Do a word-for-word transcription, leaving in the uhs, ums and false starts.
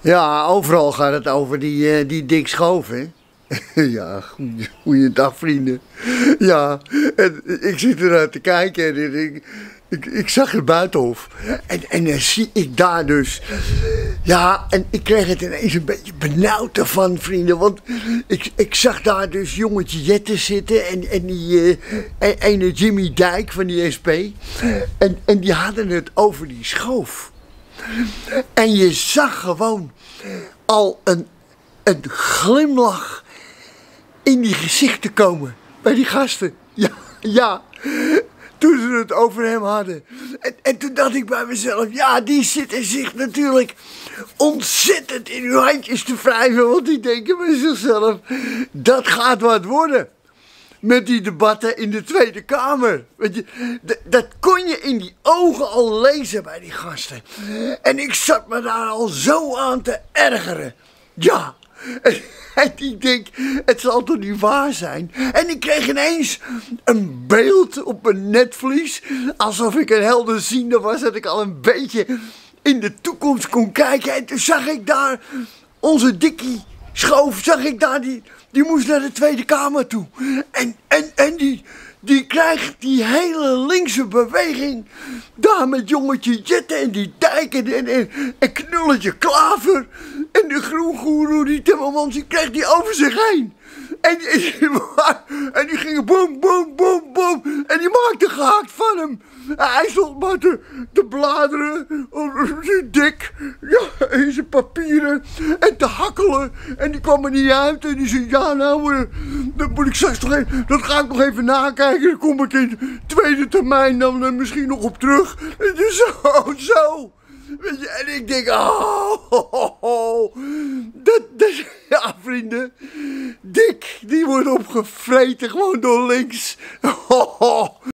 Ja, overal gaat het over die, uh, die Dick Schoof, hè? Ja, goeiedag vrienden. Ja, en ik zit ernaar te kijken en ik, ik, ik zag het buitenhof. En, en dan zie ik daar dus... Ja, en ik kreeg het ineens een beetje benauwd ervan, vrienden. Want ik, ik zag daar dus jongetje Jetten zitten en, en die uh, en, en Jimmy Dijk van die S P. En, en die hadden het over die Schoof. En je zag gewoon al een, een glimlach in die gezichten komen bij die gasten. Ja, ja, toen ze het over hem hadden. En, en toen dacht ik bij mezelf, ja, die zitten zich natuurlijk ontzettend in hun handjes te wrijven. Want die denken bij zichzelf, dat gaat wat worden. Met die debatten in de Tweede Kamer. Weet je, dat kon je in die ogen al lezen bij die gasten. En ik zat me daar al zo aan te ergeren. Ja, en, en ik denk, het zal toch niet waar zijn? En ik kreeg ineens een beeld op mijn netvlies. Alsof ik een helderziende was, dat ik al een beetje in de toekomst kon kijken. En toen zag ik daar onze Dikkie Schoof, zag ik daar die... Die moest naar de Tweede Kamer toe. En, en, en die, die krijgt die hele linkse beweging. Daar met jongetje Jetten en die Dijk en, en, en, en knulletje Klaver. En de groengoeroe, die Timmermans, die krijgt die over zich heen. En, en, en die gingen boom, boom, boom, boom. En die maakte gehaakt van hem. En hij stond maar te, te bladeren. Dik. Ja, in zijn papieren. En te hakkelen. En die kwam er niet uit. En die zei, ja nou, dat moet ik straks nog even, dat ga ik nog even nakijken. Dan kom ik in tweede termijn dan misschien nog op terug. En dus zo, zo. En ik denk, oh, oh, oh. Dat, dat, ja vrienden, Dick, die wordt opgevreten gewoon door links. Oh, oh.